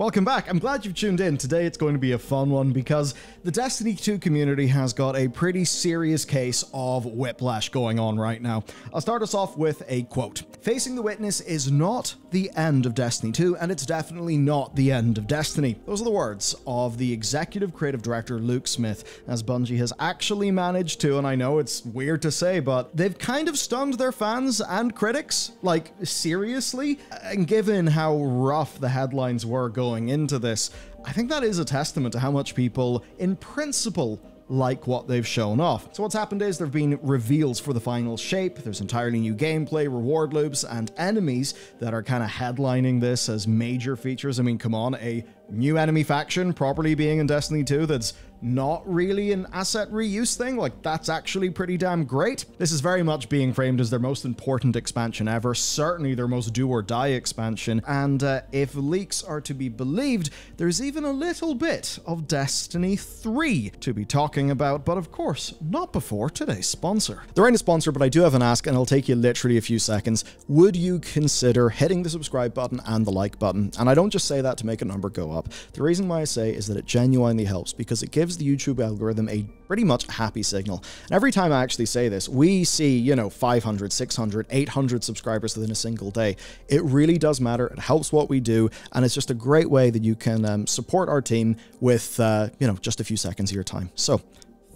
Welcome back. I'm glad you've tuned in. Today it's going to be a fun one because the Destiny 2 community has got a pretty serious case of whiplash going on right now. I'll start us off with a quote. "Facing the Witness is not the end of Destiny 2, and it's definitely not the end of Destiny." Those are the words of the executive creative director Luke Smith, as Bungie has actually managed to, and I know it's weird to say, but they've kind of stunned their fans and critics, like seriously, and given how rough the headlines were going into this, I think that is a testament to how much people, in principle, like what they've shown off. So what's happened is there have been reveals for The Final Shape. There's entirely new gameplay, reward loops, and enemies that are kind of headlining this as major features. I mean, come on, a new enemy faction properly being in Destiny 2 that's not really an asset reuse thing, like that's actually pretty damn great. This is very much being framed as their most important expansion ever, certainly their most do or die expansion, and if leaks are to be believed, there's even a little bit of Destiny 3 to be talking about, but of course not before today's sponsor. There ain't a sponsor, but I do have an ask, and it'll take you literally a few seconds. Would you consider hitting the subscribe button and the like button? And I don't just say that to make a number go up. The reason why I say is that it genuinely helps, because it gives the YouTube algorithm a pretty much happy signal. And every time I actually say this, we see, you know, 500, 600, 800 subscribers within a single day. It really does matter. It helps what we do. And it's just a great way that you can support our team with, you know, just a few seconds of your time. So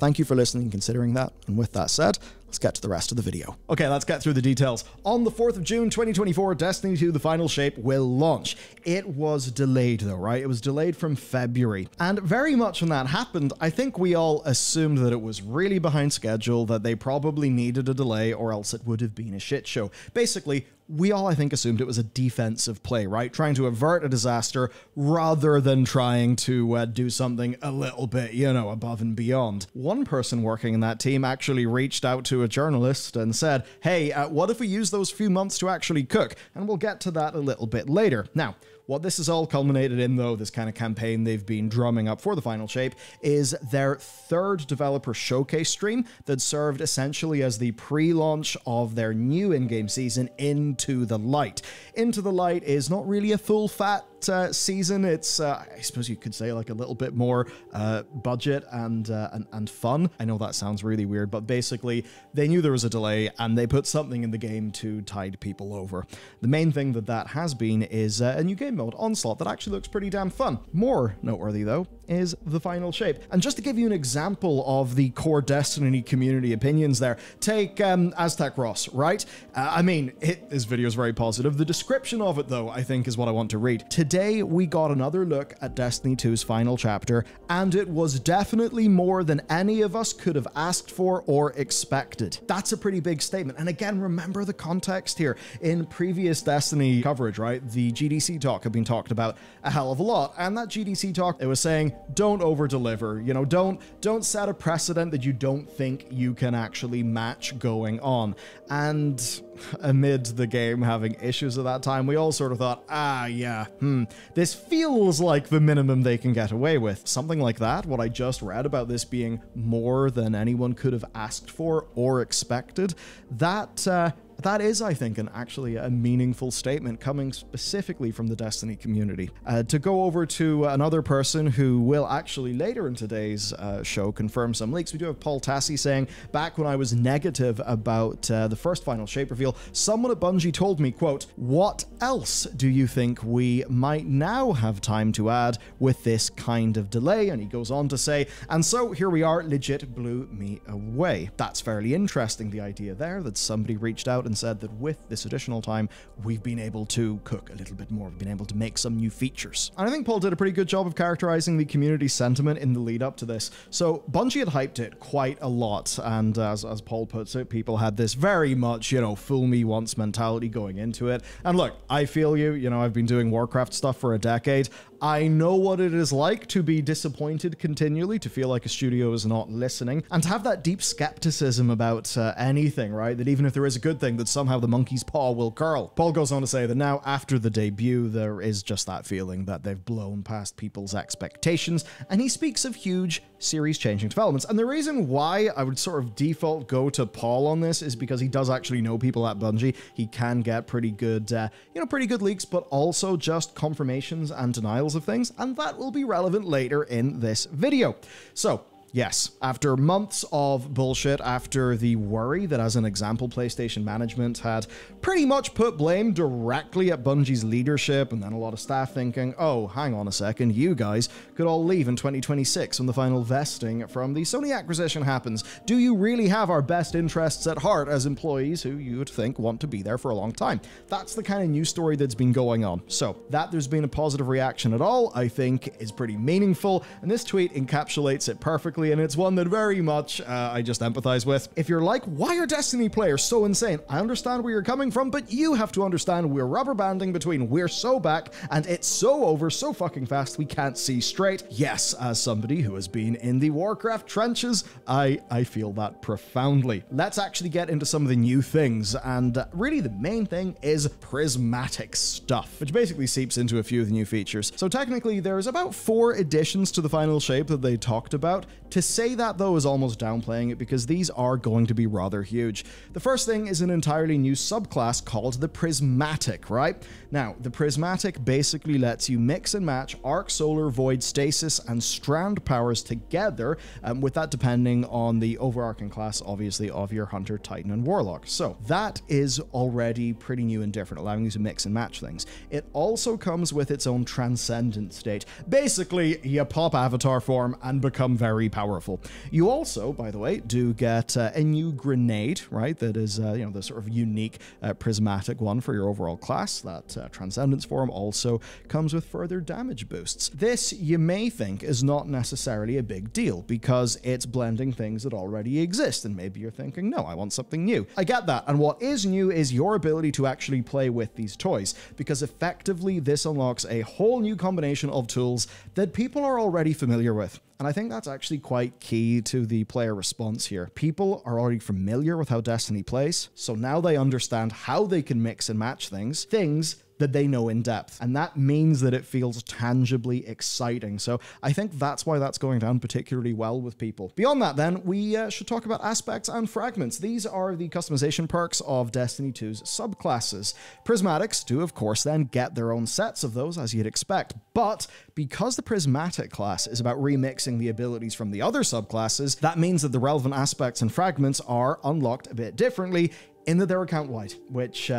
thank you for listening and considering that. And with that said, let's get to the rest of the video. Okay, let's get through the details. On the 4th of June, 2024, Destiny 2, The Final Shape will launch. It was delayed though, right? It was delayed from February. And very much when that happened, I think we all assumed that it was really behind schedule, that they probably needed a delay or else it would have been a shit show. Basically, we all, I think, assumed it was a defensive play, right? Trying to avert a disaster rather than trying to do something a little bit, you know, above and beyond. One person working in that team actually reached out to a journalist and said, hey, what if we use those few months to actually cook? And we'll get to that a little bit later. Now, what this has all culminated in, though, this kind of campaign they've been drumming up for The Final Shape, is their third developer showcase stream that served essentially as the pre-launch of their new in-game season, Into the Light. Into the Light is not really a full-fat season. It's, I suppose you could say, like a little bit more budget and fun. I know that sounds really weird, but basically they knew there was a delay and they put something in the game to tide people over. The main thing that has been is a new game mode, Onslaught, that actually looks pretty damn fun. More noteworthy, though, is The Final Shape. And just to give you an example of the core Destiny community opinions there, take AztecCross, right? I mean, this video is very positive. The description of it, though, I think is what I want to read. Today, we got another look at Destiny 2's final chapter, and it was definitely more than any of us could have asked for or expected. That's a pretty big statement. And again, remember the context here. In previous Destiny coverage, right, the GDC talk have been talked about a hell of a lot, and that GDC talk, it was saying don't over deliver, you know, don't set a precedent that you don't think you can actually match going on. And amid the game having issues at that time, we all sort of thought, this feels like the minimum they can get away with. Something like that, what I just read about this being more than anyone could have asked for or expected, that is, I think, actually a meaningful statement coming specifically from the Destiny community. To go over to another person who will actually later in today's show confirm some leaks, we do have Paul Tassi saying, back when I was negative about the first Final Shape reveal, someone at Bungie told me, quote, what else do you think we might now have time to add with this kind of delay? And he goes on to say, and so here we are, legit blew me away. That's fairly interesting, the idea there that somebody reached out and said that with this additional time, we've been able to cook a little bit more, we've been able to make some new features. And I think Paul did a pretty good job of characterizing the community sentiment in the lead up to this. So Bungie had hyped it quite a lot, and as Paul puts it, people had this very much, you know, fool me once mentality going into it. And look, I feel you, you know, I've been doing Warcraft stuff for a decade. I know what it is like to be disappointed continually, to feel like a studio is not listening, and to have that deep skepticism about anything, right? That even if there is a good thing, hoping that somehow the monkey's paw will curl. Paul goes on to say that now, after the debut, there is just that feeling that they've blown past people's expectations, and he speaks of huge series-changing developments. And the reason why I would sort of default go to Paul on this is because he does actually know people at Bungie. He can get pretty good, pretty good leaks, but also just confirmations and denials of things, and that will be relevant later in this video. So, yes, after months of bullshit, after the worry that, as an example, PlayStation management had pretty much put blame directly at Bungie's leadership, and then a lot of staff thinking, oh, hang on a second, you guys could all leave in 2026 when the final vesting from the Sony acquisition happens. Do you really have our best interests at heart as employees who you would think want to be there for a long time? That's the kind of news story that's been going on. So that there's been a positive reaction at all, I think, is pretty meaningful, and this tweet encapsulates it perfectly. And it's one that very much I just empathize with. If you're like, why are Destiny players so insane? I understand where you're coming from, but you have to understand we're rubber banding between we're so back and it's so over so fucking fast we can't see straight. Yes, as somebody who has been in the Warcraft trenches, I feel that profoundly. Let's actually get into some of the new things, and really the main thing is prismatic stuff, which basically seeps into a few of the new features. So technically there's about 4 additions to the Final Shape that they talked about. To say that, though, is almost downplaying it, because these are going to be rather huge. The first thing is an entirely new subclass called the Prismatic, right? Now, the Prismatic basically lets you mix and match Arc, Solar, Void, Stasis, and Strand powers together, with that depending on the overarching class, obviously, of your Hunter, Titan, and Warlock. So that is already pretty new and different, allowing you to mix and match things. It also comes with its own Transcendent state. Basically, you pop Avatar form and become very powerful. You also, by the way, do get a new grenade, right? That is, the sort of unique prismatic one for your overall class. That transcendence form also comes with further damage boosts. This, you may think, is not necessarily a big deal because it's blending things that already exist. And maybe you're thinking, no, I want something new. I get that. And what is new is your ability to actually play with these toys, because effectively this unlocks a whole new combination of tools that people are already familiar with. And I think that's actually quite key to the player response here. People are already familiar with how Destiny plays, so now they understand how they can mix and match things that they know in depth. And that means that it feels tangibly exciting. So I think that's why that's going down particularly well with people. Beyond that, then, we should talk about aspects and fragments. These are the customization perks of Destiny 2's subclasses. Prismatics do, of course, then get their own sets of those, as you'd expect. But because the Prismatic class is about remixing the abilities from the other subclasses, that means that the relevant aspects and fragments are unlocked a bit differently in that they're account-wide, which...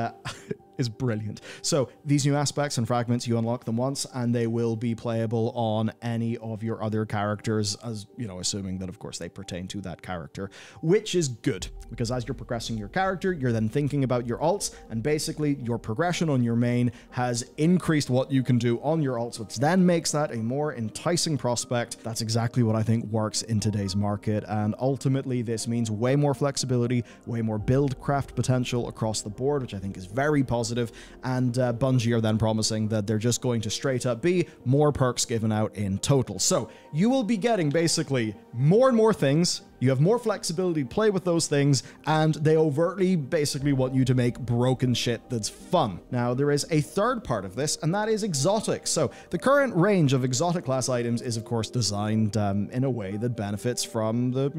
is brilliant. So these new aspects and fragments, you unlock them once and they will be playable on any of your other characters, as you know, assuming that of course they pertain to that character, which is good because as you're progressing your character, you're then thinking about your alts, and basically your progression on your main has increased what you can do on your alts, which then makes that a more enticing prospect. That's exactly what I think works in today's market. And ultimately this means way more flexibility, way more build craft potential across the board, which I think is very positive. And Bungie are then promising that they're just going to straight up be more perks given out in total. So you will be getting basically more and more things. You have more flexibility to play with those things, and they overtly basically want you to make broken shit that's fun. Now, there is a third part of this, and that is exotic. So the current range of exotic class items is, of course, designed in a way that benefits from the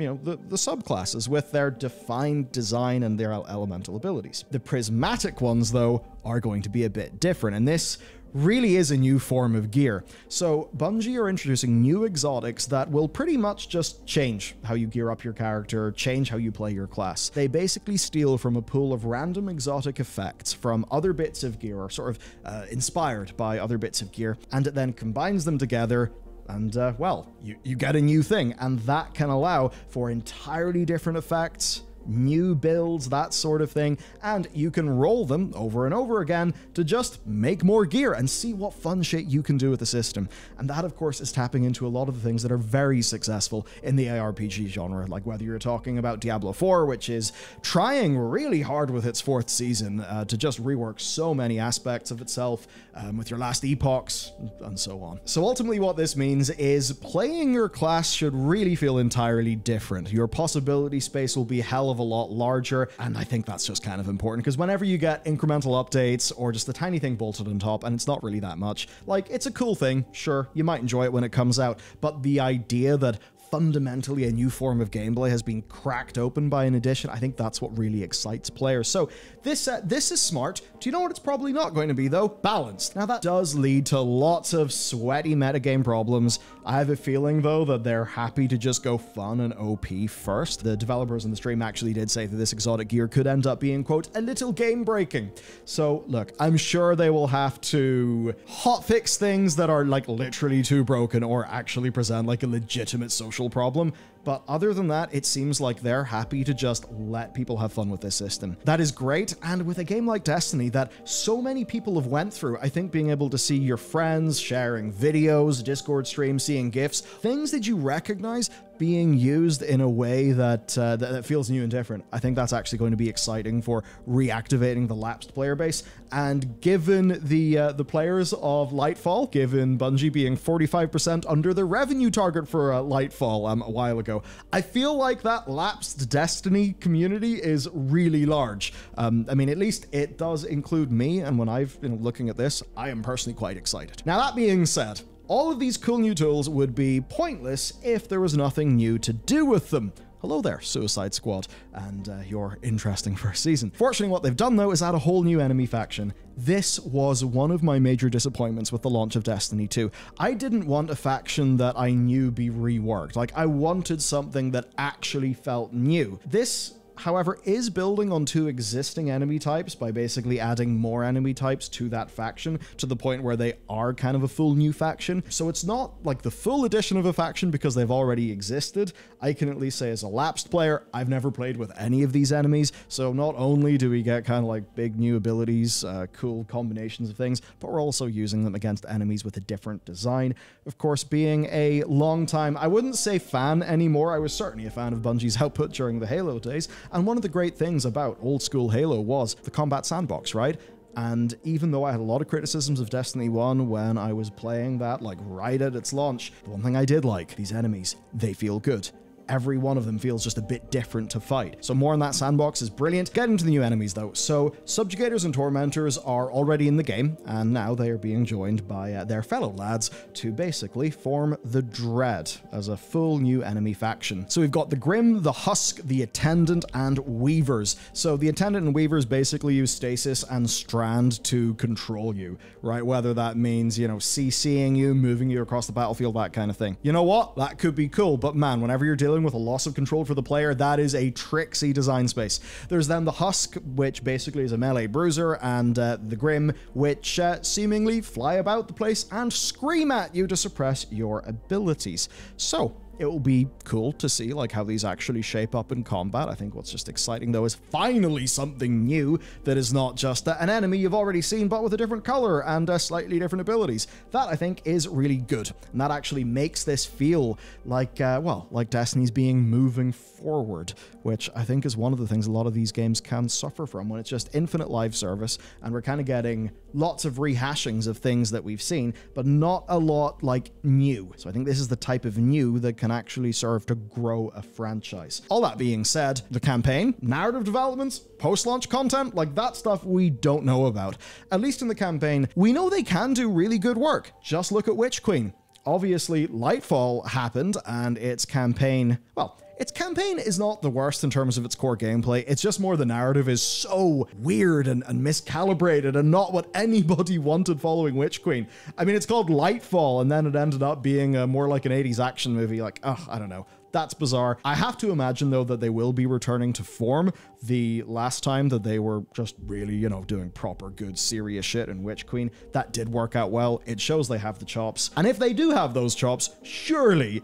subclasses with their defined design and their elemental abilities. The prismatic ones, though, are going to be a bit different, and this really is a new form of gear. So Bungie are introducing new exotics that will pretty much just change how you gear up your character, change how you play your class. They basically steal from a pool of random exotic effects from other bits of gear, or sort of inspired by other bits of gear, and it then combines them together. And, well, you get a new thing, and that can allow for entirely different effects, new builds, that sort of thing, and you can roll them over and over again to just make more gear and see what fun shit you can do with the system. And that, of course, is tapping into a lot of the things that are very successful in the ARPG genre, like whether you're talking about Diablo 4, which is trying really hard with its 4th season to just rework so many aspects of itself with your last epochs and so on. So ultimately what this means is playing your class should really feel entirely different. Your possibility space will be hell of of a lot larger. And I think that's just kind of important, because whenever you get incremental updates or just the tiny thing bolted on top, and it's not really that much, like, it's a cool thing. Sure, you might enjoy it when it comes out, but the idea that fundamentally a new form of gameplay has been cracked open by an addition, I think that's what really excites players. So this is smart. Do you know what it's probably not going to be, though? Balanced. Now, that does lead to lots of sweaty metagame problems. I have a feeling, though, that they're happy to just go fun and OP first. The developers in the stream actually did say that this exotic gear could end up being, quote, a little game-breaking. So, look, I'm sure they will have to hotfix things that are, like, literally too broken or actually present, like, a legitimate social problem. But other than that, it seems like they're happy to just let people have fun with this system. That is great, and with a game like Destiny that so many people have went through, I think being able to see your friends, sharing videos, Discord streams, seeing GIFs, things that you recognize being used in a way that, that feels new and different, I think that's actually going to be exciting for reactivating the lapsed player base. And given the players of Lightfall, given Bungie being 45% under the revenue target for Lightfall a while ago, I feel like that lapsed Destiny community is really large. I mean, at least it does include me, and when I've been looking at this, I am personally quite excited. Now, that being said, all of these cool new tools would be pointless if there was nothing new to do with them. Hello there, Suicide Squad, and your interesting first season. Fortunately, what they've done, though, is add a whole new enemy faction. This was one of my major disappointments with the launch of Destiny 2. I didn't want a faction that I knew be reworked. Like, I wanted something that actually felt new. This, however, is building on two existing enemy types by basically adding more enemy types to that faction, to the point where they are kind of a full new faction. So it's not like the full addition of a faction because they've already existed. I can at least say, as a lapsed player, I've never played with any of these enemies. So not only do we get kind of like big new abilities, cool combinations of things, but we're also using them against enemies with a different design. Of course, being a long time, I wouldn't say fan anymore. I was certainly a fan of Bungie's output during the Halo days. And one of the great things about old school Halo was the combat sandbox, right? And even though I had a lot of criticisms of Destiny 1 when I was playing that, like right at its launch, the one thing I did like, these enemies, they feel good. Every one of them feels just a bit different to fight. So more on that sandbox is brilliant. Getting to the new enemies, though. So Subjugators and Tormentors are already in the game, and now they are being joined by their fellow lads to basically form the Dread as a full new enemy faction. So we've got the Grim, the Husk, the Attendant, and Weavers. So the Attendant and Weavers basically use stasis and strand to control you, right? Whether that means, you know, CCing you, moving you across the battlefield, that kind of thing. You know what? That could be cool, but man, whenever you're dealing with a loss of control for the player, that is a tricksy design space. There's then the Husk, which basically is a melee bruiser, and the Grim, which seemingly fly about the place and scream at you to suppress your abilities. So it will be cool to see like how these actually shape up in combat. I think what's just exciting, though, is finally something new that is not just an enemy you've already seen, but with a different color and slightly different abilities. That, I think, is really good. And that actually makes this feel like, well, like Destiny's being moving forward, which I think is one of the things a lot of these games can suffer from when it's just infinite live service and we're kind of getting lots of rehashings of things that we've seen, but not a lot like new. So I think this is the type of new that can actually serve to grow a franchise. All that being said, the campaign, narrative developments, post-launch content, like that stuff we don't know about. At least in the campaign, we know they can do really good work. Just look at Witch Queen. Obviously, Lightfall happened and its campaign, well, its campaign is not the worst in terms of its core gameplay. It's just more the narrative is so weird and miscalibrated and not what anybody wanted following Witch Queen. I mean, it's called Lightfall, and then it ended up being more like an 80s action movie. Like, oh, I don't know. That's bizarre. I have to imagine, though, that they will be returning to form. The last time that they were just really, you know, doing proper good serious shit in Witch Queen, that did work out well. It shows they have the chops. And if they do have those chops, surely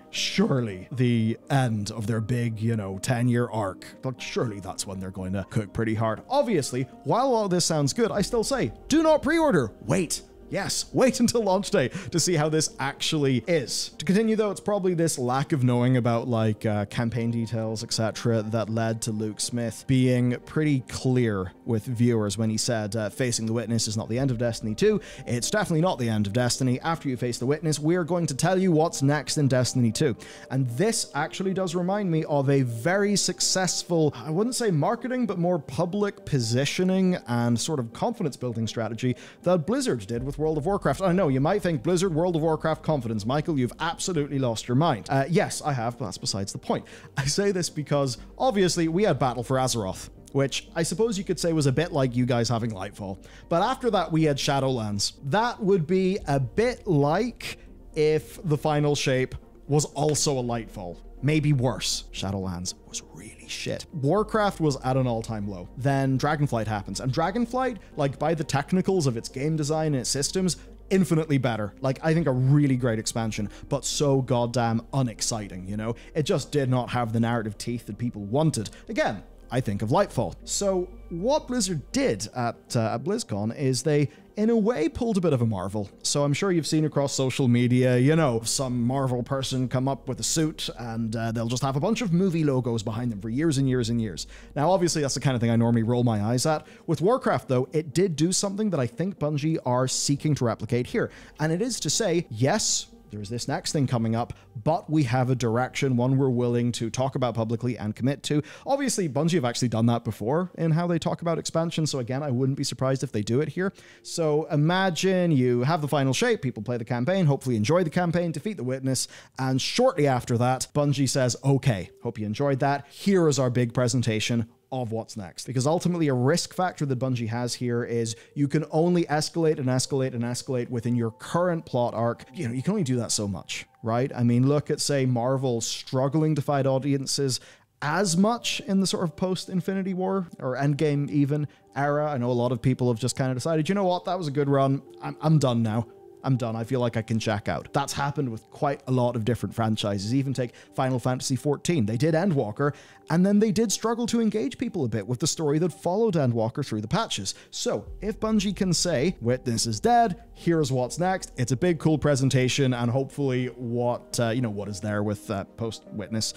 the end of their big, you know, 10-year arc, like, surely that's when they're going to cook pretty hard. Obviously, while all this sounds good, I still say, do not pre-order. Wait. Yes, wait until launch day to see how this actually is. To continue though, it's probably this lack of knowing about like campaign details, etc. that led to Luke Smith being pretty clear with viewers when he said facing the Witness is not the end of Destiny 2. It's definitely not the end of Destiny. After you face the Witness, we're going to tell you what's next in Destiny 2. And this actually does remind me of a very successful, I wouldn't say marketing, but more public positioning and sort of confidence building strategy that Blizzard did with World of Warcraft. I know you might think Blizzard, World of Warcraft confidence. Michael, you've absolutely lost your mind. Yes, I have, but that's besides the point. I say this because obviously we had Battle for Azeroth, which I suppose you could say was a bit like you guys having Lightfall. But after that, we had Shadowlands. That would be a bit like if The Final Shape was also a Lightfall. Maybe worse. Shadowlands was really shit. Warcraft was at an all-time low. Then Dragonflight happens. And Dragonflight, like by the technicals of its game design and its systems, infinitely better. Like, I think a really great expansion, but so goddamn unexciting, you know? It just did not have the narrative teeth that people wanted. Again, I think of Lightfall. So what Blizzard did at BlizzCon is they, in a way, pulled a bit of a Marvel. So I'm sure you've seen across social media, you know, some Marvel person come up with a suit and they'll just have a bunch of movie logos behind them for years and years and years. Now, obviously, that's the kind of thing I normally roll my eyes at. With Warcraft, though, it did do something that I think Bungie are seeking to replicate here. And it is to say, yes, there is this next thing coming up, but we have a direction, one we're willing to talk about publicly and commit to. Obviously, Bungie have actually done that before in how they talk about expansion. So again, I wouldn't be surprised if they do it here. So imagine you have The Final Shape, people play the campaign, hopefully enjoy the campaign, defeat the Witness. And shortly after that, Bungie says, okay, hope you enjoyed that. Here is our big presentation of what's next. Because ultimately a risk factor that Bungie has here is you can only escalate and escalate and escalate within your current plot arc. You know, you can only do that so much, right? I mean, look at, say, Marvel struggling to find audiences as much in the sort of post-Infinity War or Endgame even era. I know a lot of people have just kind of decided, you know what, that was a good run. I'm done now. I'm done. I feel like I can check out. That's happened with quite a lot of different franchises. Even take Final Fantasy XIV. They did Endwalker, and then they did struggle to engage people a bit with the story that followed Endwalker through the patches. So if Bungie can say, Witness is dead, here's what's next. It's a big, cool presentation, and hopefully what, you know, what is there with post-Witness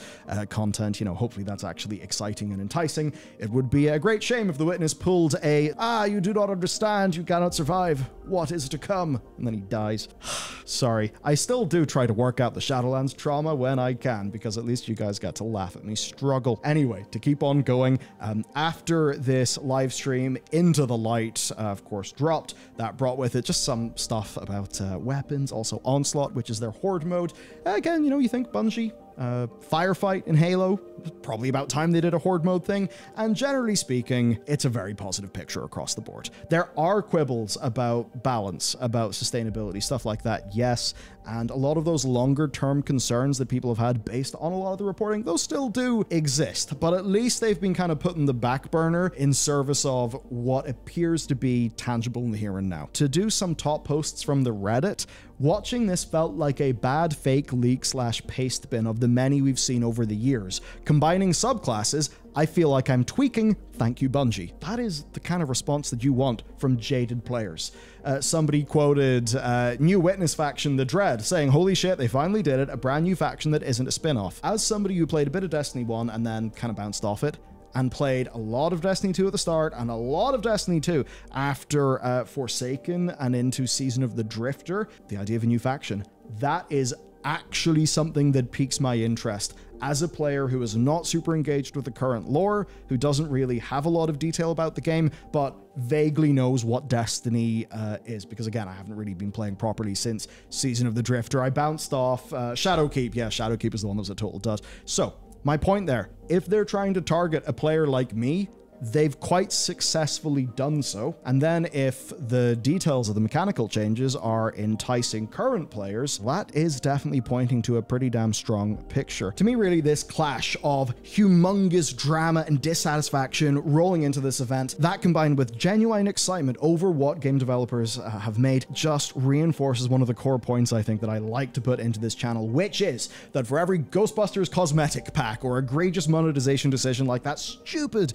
content, you know, hopefully that's actually exciting and enticing. It would be a great shame if the Witness pulled a, you do not understand, you cannot survive, what is to come? And then he dies. Sorry, I still do try to work out the Shadowlands trauma when I can, because at least you guys got to laugh at me struggle. Anyway, to keep on going, after this live stream, Into the Light, of course, dropped. That brought with it just some stuff about weapons, also Onslaught, which is their horde mode. Again, you know, you think Bungie, firefight in Halo, probably about time they did a horde mode thing. And generally speaking, it's a very positive picture across the board. There are quibbles about balance, about sustainability, stuff like that, yes. And a lot of those longer term concerns that people have had based on a lot of the reporting, those still do exist, but at least they've been kind of put in the back burner in service of what appears to be tangible in the here and now. To do some top posts from the Reddit, watching this felt like a bad fake leak / paste bin of the many we've seen over the years. Combining subclasses, I feel like I'm tweaking, thank you Bungie. That is the kind of response that you want from jaded players. Somebody quoted new Witness faction, The Dread, saying, holy shit, they finally did it, a brand new faction that isn't a spin-off. As somebody who played a bit of Destiny 1 and then kind of bounced off it, and played a lot of Destiny 2 at the start and a lot of Destiny 2 after Forsaken and into Season of the Drifter, the idea of a new faction, that is actually something that piques my interest as a player who is not super engaged with the current lore, who doesn't really have a lot of detail about the game, but vaguely knows what Destiny is. Because again, I haven't really been playing properly since Season of the Drifter. I bounced off Shadowkeep. Yeah, Shadowkeep is the one that was a total dud. So my point there, if they're trying to target a player like me, they've quite successfully done so. And then if the details of the mechanical changes are enticing current players, that is definitely pointing to a pretty damn strong picture. To me, really, this clash of humongous drama and dissatisfaction rolling into this event, that combined with genuine excitement over what game developers have made, just reinforces one of the core points I think that I like to put into this channel, which is that for every Ghostbusters cosmetic pack or egregious monetization decision like that stupid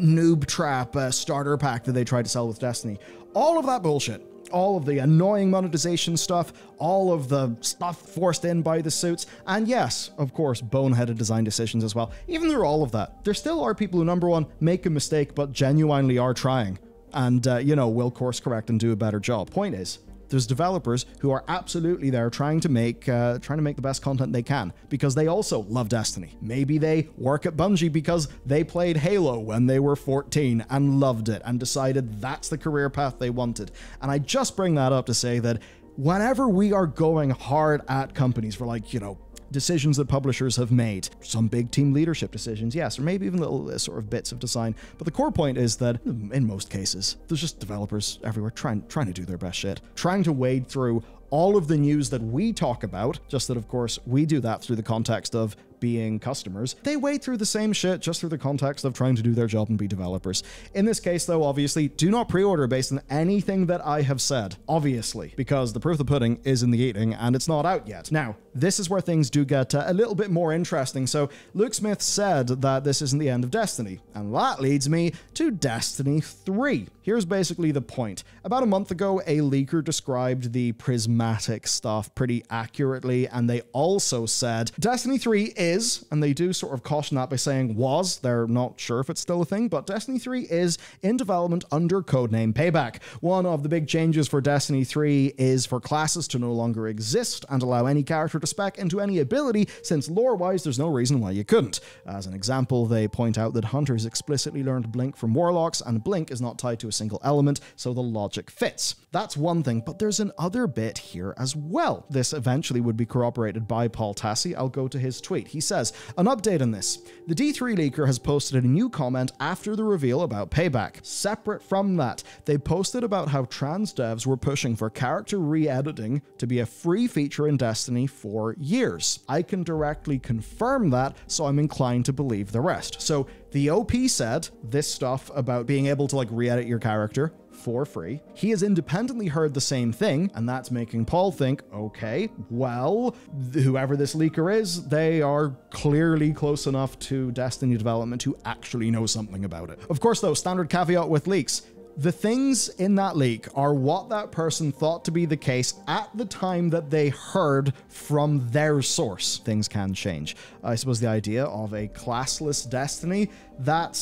noob trap starter pack that they tried to sell with Destiny, all of that bullshit all of the annoying monetization stuff, all of the stuff forced in by the suits, and yes, of course, boneheaded design decisions as well. Even through all of that, there still are people who, number one, make a mistake, but genuinely are trying, and, you know, will course correct and do a better job. Point is, there's developers who are absolutely there trying to make the best content they can because they also love Destiny. Maybe they work at Bungie because they played Halo when they were 14 and loved it and decided that's the career path they wanted. And I just bring that up to say that whenever we are going hard at companies, we're like, you know, decisions that publishers have made, some big team leadership decisions, yes, or maybe even little sort of bits of design. But the core point is that in most cases, there's just developers everywhere trying to do their best shit, trying to wade through all of the news that we talk about, just that, of course, we do that through the context of being customers. They wade through the same shit just through the context of trying to do their job and be developers. In this case, though, obviously, do not pre-order based on anything that I have said, obviously, because the proof of the pudding is in the eating and it's not out yet. Now, this is where things do get a little bit more interesting. So Luke Smith said that this isn't the end of Destiny, and that leads me to Destiny 3. Here's basically the point. About a month ago, a leaker described the Prismatic stuff pretty accurately, and they also said Destiny 3 is, and they do sort of caution that by saying was, they're not sure if it's still a thing, but Destiny 3 is in development under codename Payback. One of the big changes for Destiny 3 is for classes to no longer exist and allow any character to spec into any ability, since lore-wise there's no reason why you couldn't. As an example, they point out that hunters explicitly learned Blink from warlocks, and Blink is not tied to a single element, so the logic fits. That's one thing, but there's another bit here as well. This eventually would be corroborated by Paul Tassi. I'll go to his tweet. He says, an update on this. The D3 leaker has posted a new comment after the reveal about Payback. Separate from that, they posted about how trans devs were pushing for character re-editing to be a free feature in Destiny for years. I can directly confirm that, so I'm inclined to believe the rest. So the OP said this stuff about being able to like re-edit your character for free. He has independently heard the same thing, and that's making Paul think, okay, well, whoever this leaker is, they are clearly close enough to Destiny development to actually know something about it. Of course, though, standard caveat with leaks. The things in that leak are what that person thought to be the case at the time that they heard from their source. Things can change. I suppose the idea of a classless Destiny, that's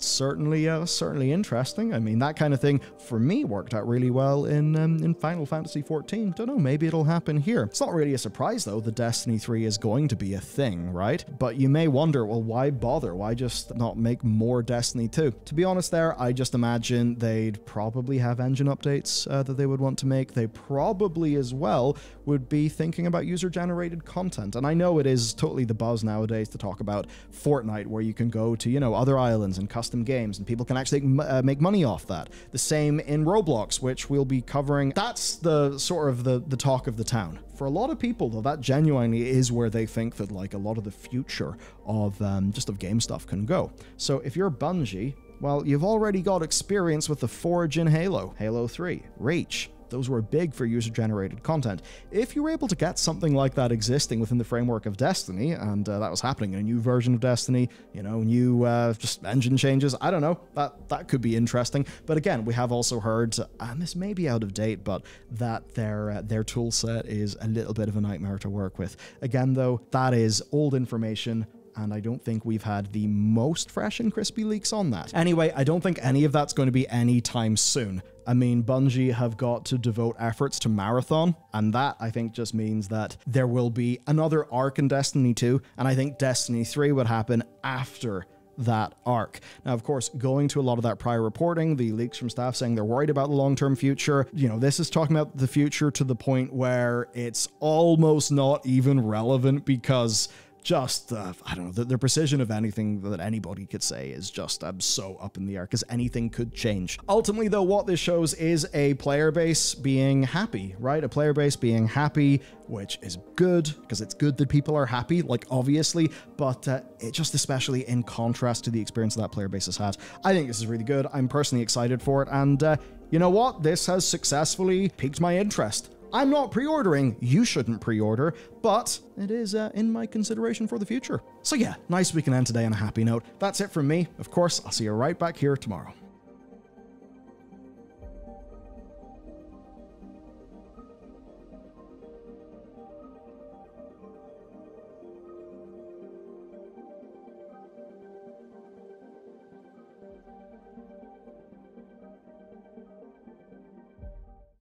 certainly interesting. I mean, that kind of thing, for me, worked out really well in Final Fantasy XIV. Don't know, maybe it'll happen here. It's not really a surprise, though, that Destiny 3 is going to be a thing, right? But you may wonder, well, why bother? Why just not make more Destiny 2? To be honest there, I just imagine they'd probably have engine updates that they would want to make. They probably, as well, would be thinking about user-generated content. And I know it is totally the buzz nowadays to talk about Fortnite, where you can go to, you know, other islands and custom games, and people can actually make money off that. The same in Roblox, which we'll be covering. That's the sort of the talk of the town. For a lot of people, though, that genuinely is where they think that like a lot of the future of just of game stuff can go. So if you're Bungie, well, you've already got experience with the Forge in Halo, Halo 3, Reach. Those were big for user-generated content. If you were able to get something like that existing within the framework of Destiny, and that was happening in a new version of Destiny, you know, new just engine changes, I don't know, that could be interesting. But again, we have also heard, and this may be out of date, but that their tool set is a little bit of a nightmare to work with. Again, though, that is old information, and I don't think we've had the most fresh and crispy leaks on that. Anyway, I don't think any of that's going to be anytime soon. I mean, Bungie have got to devote efforts to Marathon, and that, I think, just means that there will be another arc in Destiny 2, and I think Destiny 3 would happen after that arc. Now, of course, going to a lot of that prior reporting, the leaks from staff saying they're worried about the long-term future, you know, this is talking about the future to the point where it's almost not even relevant because just, I don't know, the precision of anything that anybody could say is just so up in the air because anything could change. Ultimately, though, what this shows is a player base being happy, right? A player base being happy, which is good because it's good that people are happy, like obviously, but it just especially in contrast to the experience that player base has had. I think this is really good. I'm personally excited for it. And you know what? This has successfully piqued my interest. I'm not pre-ordering, you shouldn't pre-order, but it is in my consideration for the future. So yeah, nice we can end today on a happy note. That's it from me. Of course, I'll see you right back here tomorrow.